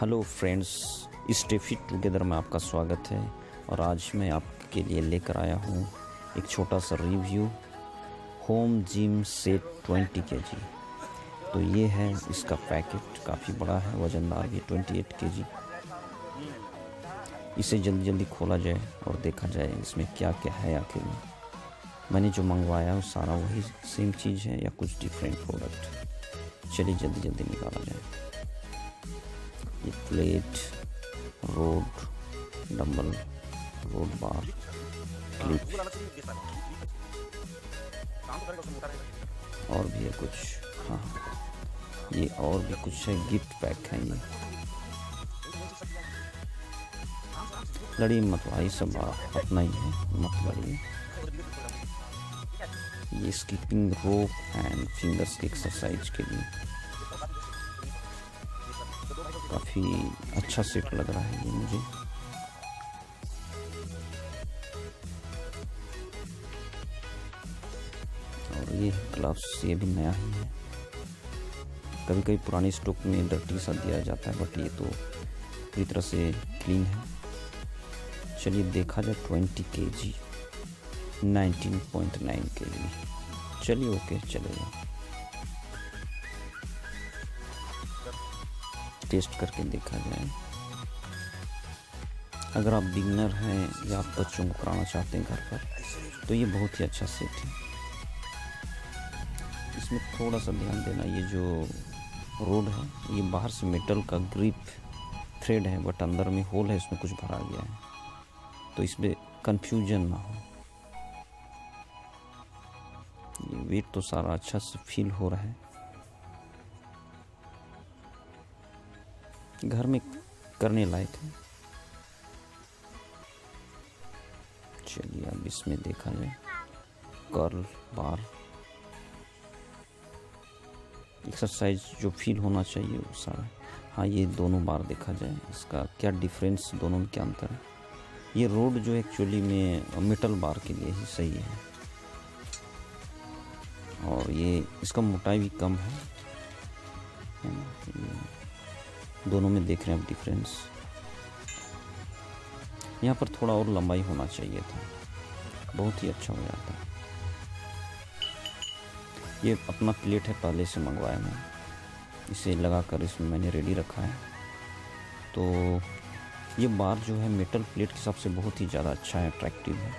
Hello friends, stay fit together में आपका स्वागत है। और आज मैं आपके लिए लेकर आया हूँ एक छोटा सा review home gym set 20 kg। तो ये है इसका पैकेट, काफ़ी बड़ा है, वजनदार भी, 28 kg। इसे जल्दी जल्दी खोला जाए और देखा जाए इसमें क्या क्या है। आखिर में मैंने जो मंगवाया वो सारा वही सेम चीज़ है या कुछ डिफरेंट प्रोडक्ट। चलिए जल्दी जल्दी निकाला जाए। ये plate, rod dumbbell, rod bar, clip और भी है कुछ। हाँ, ये और भी कुछ है, गिफ्ट पैक है ये। लड़ी मत भाई, सब अपना ही है, मत लड़िए। ये स्किपिंग रोप एंड फिंगर्स की एक्सरसाइज के लिए काफ़ी अच्छा सेट लग रहा है ये मुझे। और ये ग्लव्स, ये भी नया ही है। कभी कभी पुराने स्टॉक में डर्टी सा दिया जाता है, बट ये तो पूरी तरह से क्लीन है। चलिए देखा जाए। 20 kg 19.9 kg। चलिए ओके, चलेगा। टेस्ट करके देखा जाए। अगर आप बिगनर हैं या आप बच्चों को कराना चाहते हैं घर पर, तो ये बहुत ही अच्छा सेट है। इसमें थोड़ा सा ध्यान देना, ये जो रोड है ये बाहर से मेटल का ग्रिप थ्रेड है, बट अंदर में होल है, इसमें कुछ भरा गया है, तो इसमें कंफ्यूजन ना हो। ये वेट तो सारा अच्छा से फील हो रहा है। घर में करने लायक है। चलिए अब इसमें देखा जाए। कर्ल बार एक्सरसाइज जो फील होना चाहिए वो सारा। हाँ, ये दोनों बार देखा जाए इसका क्या डिफरेंस, दोनों में क्या अंतर है। ये रोड जो एक्चुअली में मेटल बार के लिए ही सही है, और ये इसका मोटाई भी कम है, दोनों में देख रहे हैं आप डिफरेंस। यहाँ पर थोड़ा और लंबाई होना चाहिए था, बहुत ही अच्छा हो जाता। ये अपना प्लेट है, पहले से मंगवाया मैं, इसे लगाकर इसमें मैंने रेडी रखा है। तो ये बार जो है मेटल प्लेट के हिसाब से बहुत ही ज़्यादा अच्छा है, अट्रैक्टिव है।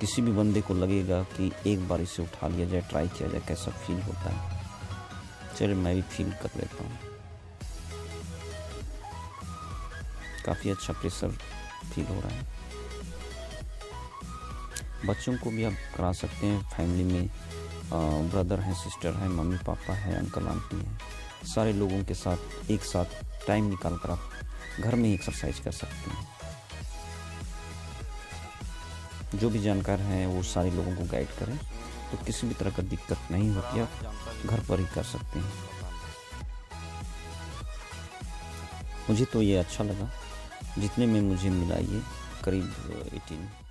किसी भी बंदे को लगेगा कि एक बार इसे उठा लिया जाए, ट्राई किया जाए कैसा फील होता है। चलिए मैं भी फील कर लेता हूँ। काफ़ी अच्छा प्रेशर फील हो रहा है। बच्चों को भी आप करा सकते हैं। फैमिली में ब्रदर है, सिस्टर है, मम्मी पापा है, अंकल आंटी है, सारे लोगों के साथ एक साथ टाइम निकाल कर आप घर में ही एक्सरसाइज कर सकते हैं। जो भी जानकार हैं वो सारे लोगों को गाइड करें, तो किसी भी तरह का दिक्कत नहीं होती, आप घर पर ही कर सकते हैं। मुझे तो ये अच्छा लगा, जितने में मुझे मिला ये करीब 18